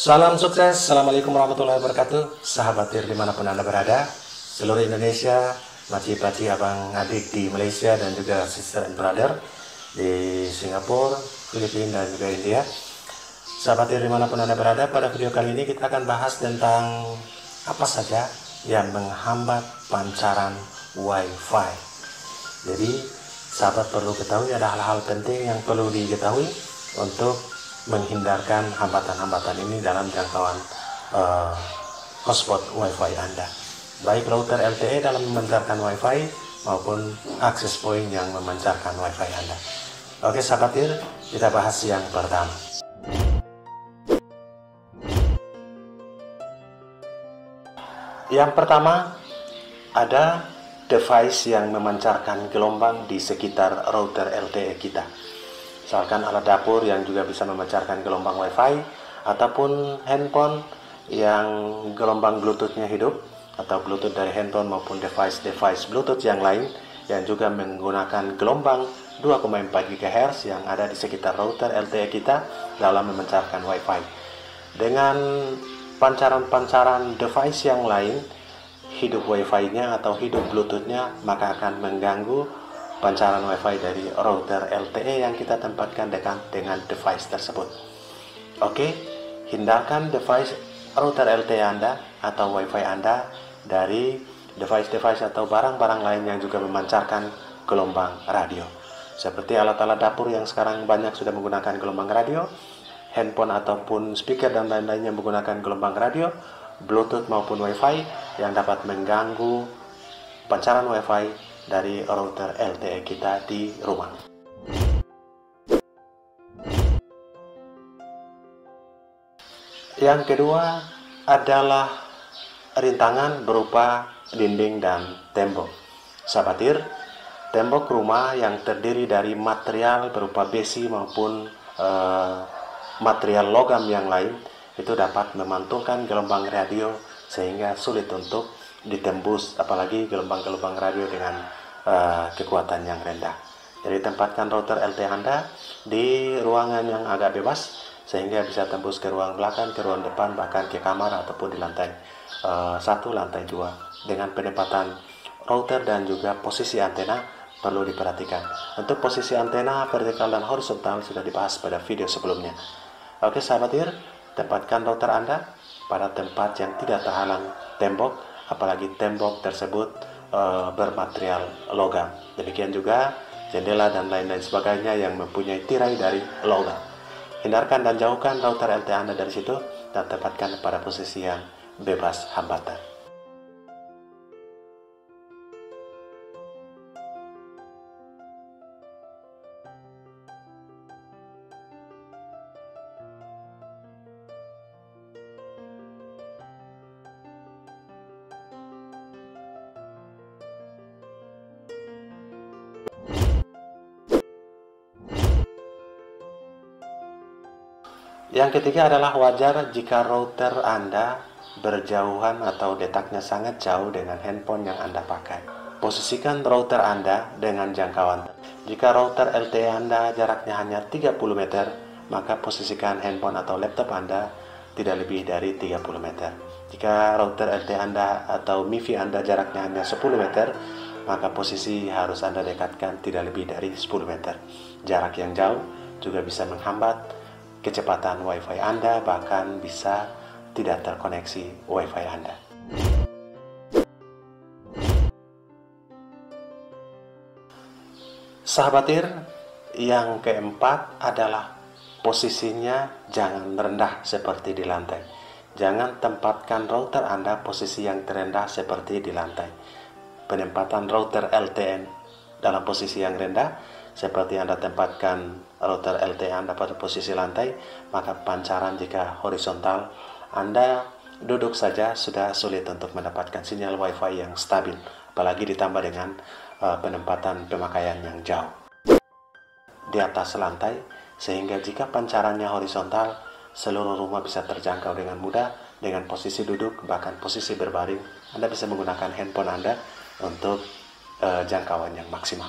Salam sukses, Assalamualaikum warahmatullahi wabarakatuh. Sahabat TIR dimanapun Anda berada, seluruh Indonesia, pakcik-pakcik, abang adik di Malaysia dan juga sister and brother di Singapura, Filipina dan juga India. Sahabat TIR dimanapun Anda berada, pada video kali ini kita akan bahas tentang apa saja yang menghambat pancaran Wi-Fi. Jadi sahabat perlu ketahui ada hal-hal penting yang perlu diketahui untuk menghindarkan hambatan-hambatan ini dalam jangkauan hotspot Wi-Fi Anda, baik router LTE dalam memancarkan Wi-Fi maupun akses point yang memancarkan Wi-Fi Anda. Oke sahabat TIR, kita bahas yang pertama. Yang pertama, ada device yang memancarkan gelombang di sekitar router LTE kita. Misalkan alat dapur yang juga bisa memancarkan gelombang Wi-Fi, ataupun handphone yang gelombang Bluetooth-nya hidup, atau Bluetooth dari handphone maupun device-device Bluetooth yang lain yang juga menggunakan gelombang 2,4 GHz yang ada di sekitar router LTE kita dalam memancarkan Wi-Fi. Dengan pancaran-pancaran device yang lain hidup Wi-Fi-nya atau hidup Bluetooth-nya, maka akan mengganggu pancaran Wi-Fi dari router LTE yang kita tempatkan dekat dengan device tersebut. Oke, hindarkan device router LTE Anda atau Wi-Fi Anda dari device-device atau barang-barang lain yang juga memancarkan gelombang radio. Seperti alat-alat dapur yang sekarang banyak sudah menggunakan gelombang radio, handphone ataupun speaker dan lain-lain yang menggunakan gelombang radio, Bluetooth maupun Wi-Fi yang dapat mengganggu pancaran Wi-Fi dari router LTE kita di rumah. Yang kedua adalah rintangan berupa dinding dan tembok. Sahabat TIR, tembok rumah yang terdiri dari material berupa besi maupun material logam yang lain itu dapat memantulkan gelombang radio sehingga sulit untuk ditembus, apalagi gelombang-gelombang radio dengan kekuatan yang rendah. Jadi tempatkan router LTE Anda di ruangan yang agak bebas sehingga bisa tembus ke ruang belakang, ke ruang depan, bahkan ke kamar ataupun di lantai 1, lantai 2. Dengan penempatan router dan juga posisi antena perlu diperhatikan. Untuk posisi antena vertikal dan horizontal sudah dibahas pada video sebelumnya. Oke sahabat TIR, tempatkan router Anda pada tempat yang tidak terhalang tembok, apalagi tembok tersebut bermaterial logam. Demikian juga jendela dan lain-lain sebagainya yang mempunyai tirai dari logam. Hindarkan dan jauhkan router LTE Anda dari situ dan tempatkan pada posisi yang bebas hambatan. Yang ketiga adalah wajar jika router Anda berjauhan atau letaknya sangat jauh dengan handphone yang Anda pakai. Posisikan router Anda dengan jangkauan. Jika router LTE Anda jaraknya hanya 30 meter, maka posisikan handphone atau laptop Anda tidak lebih dari 30 meter. Jika router LTE Anda atau MiFi Anda jaraknya hanya 10 meter, maka posisi harus Anda dekatkan tidak lebih dari 10 meter. Jarak yang jauh juga bisa menghambat kecepatan Wi-Fi Anda, bahkan bisa tidak terkoneksi Wi-Fi Anda. Sahabat TIR, yang keempat adalah posisinya jangan rendah seperti di lantai. Jangan tempatkan router Anda posisi yang terendah seperti di lantai. Penempatan router LTE dalam posisi yang rendah seperti Anda tempatkan router LTE Anda pada posisi lantai, maka pancaran jika horizontal Anda duduk saja sudah sulit untuk mendapatkan sinyal Wi-Fi yang stabil, apalagi ditambah dengan penempatan pemakaian yang jauh di atas lantai, sehingga jika pancarannya horizontal seluruh rumah bisa terjangkau dengan mudah. Dengan posisi duduk, bahkan posisi berbaring, Anda bisa menggunakan handphone Anda untuk jangkauan yang maksimal.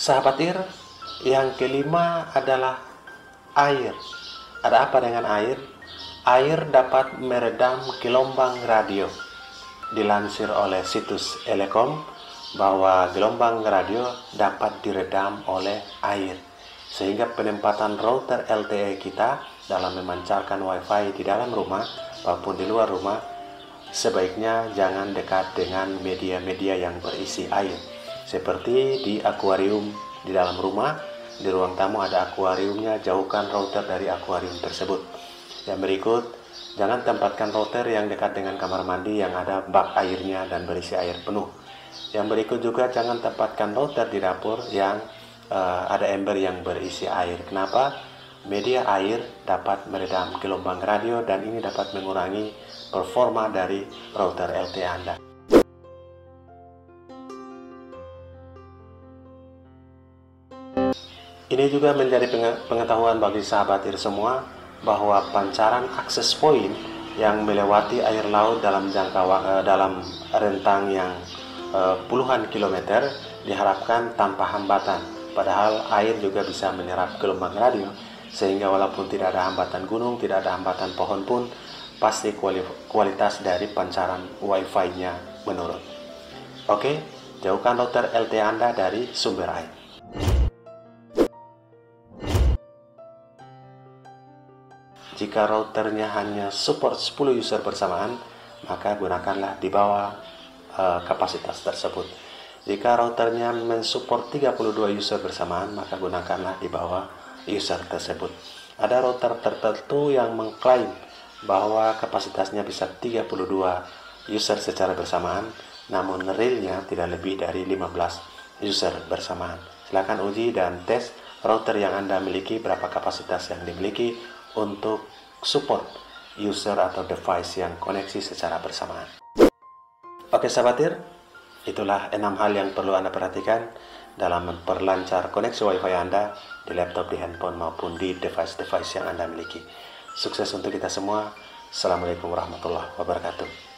Sahabat TIR, Yang kelima adalah air. Ada apa dengan air? Air dapat meredam gelombang radio. Dilansir oleh situs Elekom bahwa gelombang radio dapat diredam oleh air, sehingga penempatan router LTE kita dalam memancarkan wifi di dalam rumah maupun di luar rumah sebaiknya jangan dekat dengan media-media yang berisi air, seperti di akuarium di dalam rumah. Di ruang tamu ada akuariumnya, jauhkan router dari akuarium tersebut. Yang berikut, jangan tempatkan router yang dekat dengan kamar mandi yang ada bak airnya dan berisi air penuh. Yang berikut juga, jangan tempatkan router di dapur yang ada ember yang berisi air. Kenapa? Media air dapat meredam gelombang radio dan ini dapat mengurangi performa dari router LTE Anda. Ini juga menjadi pengetahuan bagi sahabat IR semua bahwa pancaran akses point yang melewati air laut dalam rentang yang puluhan kilometer diharapkan tanpa hambatan. Padahal air juga bisa menyerap gelombang radio, sehingga walaupun tidak ada hambatan gunung, tidak ada hambatan pohon pun, pasti kualitas dari pancaran wifi-nya menurun. Oke, jauhkan router LTE Anda dari sumber air. Jika routernya hanya support 10 user bersamaan, maka gunakanlah di bawah kapasitas tersebut. Jika routernya mensupport 32 user bersamaan, maka gunakanlah di bawah user tersebut. Ada router tertentu yang mengklaim bahwa kapasitasnya bisa 32 user secara bersamaan, namun realnya tidak lebih dari 15 user bersamaan. Silahkan uji dan tes router yang Anda miliki, berapa kapasitas yang dimiliki untuk support user atau device yang koneksi secara bersamaan. Oke sahabat IR, itulah 6 hal yang perlu Anda perhatikan dalam memperlancar koneksi wifi Anda di laptop, di handphone, maupun di device-device yang Anda miliki. Sukses untuk kita semua. Assalamualaikum warahmatullahi wabarakatuh.